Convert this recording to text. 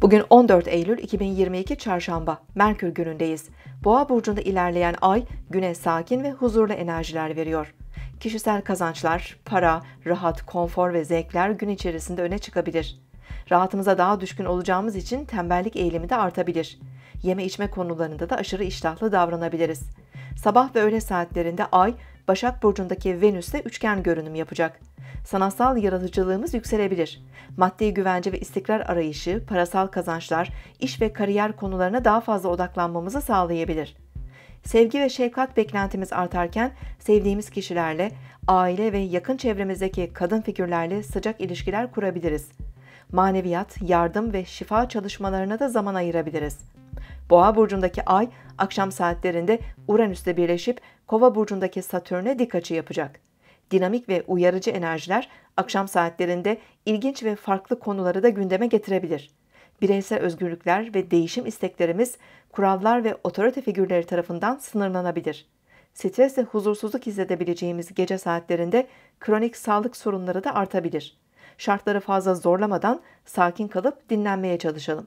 Bugün 14 Eylül 2022 Çarşamba, Merkür günündeyiz. Boğa burcunda ilerleyen ay güne sakin ve huzurlu enerjiler veriyor. Kişisel kazançlar, para, rahat, konfor ve zevkler gün içerisinde öne çıkabilir. Rahatımıza daha düşkün olacağımız için tembellik eğilimi de artabilir. Yeme içme konularında da aşırı iştahlı davranabiliriz. Sabah ve öğle saatlerinde ay, Başak burcundaki Venüs'le üçgen görünüm yapacak. Sanatsal yaratıcılığımız yükselebilir. Maddi güvence ve istikrar arayışı, parasal kazançlar, iş ve kariyer konularına daha fazla odaklanmamızı sağlayabilir. Sevgi ve şefkat beklentimiz artarken sevdiğimiz kişilerle, aile ve yakın çevremizdeki kadın figürlerle sıcak ilişkiler kurabiliriz. Maneviyat, yardım ve şifa çalışmalarına da zaman ayırabiliriz. Boğa burcundaki ay akşam saatlerinde Uranüs'le birleşip Kova burcundaki Satürn'e dik açı yapacak. Dinamik ve uyarıcı enerjiler akşam saatlerinde ilginç ve farklı konuları da gündeme getirebilir. Bireysel özgürlükler ve değişim isteklerimiz kurallar ve otorite figürleri tarafından sınırlanabilir. Stres ve huzursuzluk hissedebileceğimiz gece saatlerinde kronik sağlık sorunları da artabilir. Şartları fazla zorlamadan sakin kalıp dinlenmeye çalışalım.